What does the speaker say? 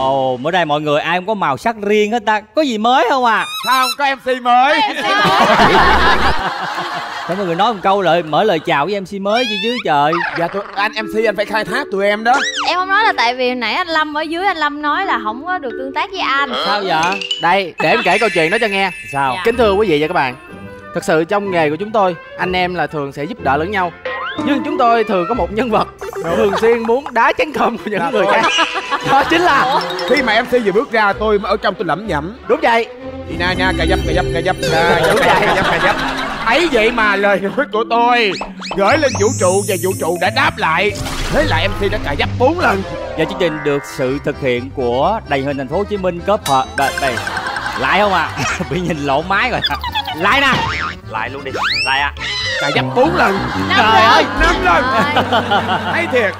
Ồ, bữa nay mọi người ai cũng có màu sắc riêng hết ta. Có gì mới không à? Sao không có MC mới? Thế mọi người nói một câu lại mở lời chào với MC mới chứ trời. Dạ anh MC anh phải khai thác tụi em đó. Em không nói là tại vì nãy anh Lâm ở dưới, anh Lâm nói là không có được tương tác với anh. Sao vậy? Đây, để em kể câu chuyện đó cho nghe. Sao? Dạ. Kính thưa quý vị và các bạn, thật sự trong nghề của chúng tôi, anh em là thường sẽ giúp đỡ lẫn nhau. Nhưng chúng tôi thường có một nhân vật thường xuyên muốn đá chén cơm của những người khác. Đó chính là khi mà MC vừa bước ra tôi ở trong tôi lẩm nhẩm. Đúng vậy. Đi na nha, cà dấp. Ấy vậy mà lời nói của tôi gửi lên vũ trụ và vũ trụ đã đáp lại. Thế là MC đã cà dấp 4 lần. Và chương trình được sự thực hiện của Đài Hình Thành phố Hồ Chí Minh kết hợp đây. Lại không à? Bị nhìn lộn máy rồi. Lại nè. Lại luôn đi. Lại à. Cà dấp 4 lần. Trời ơi, 5 lần. Hay thiệt.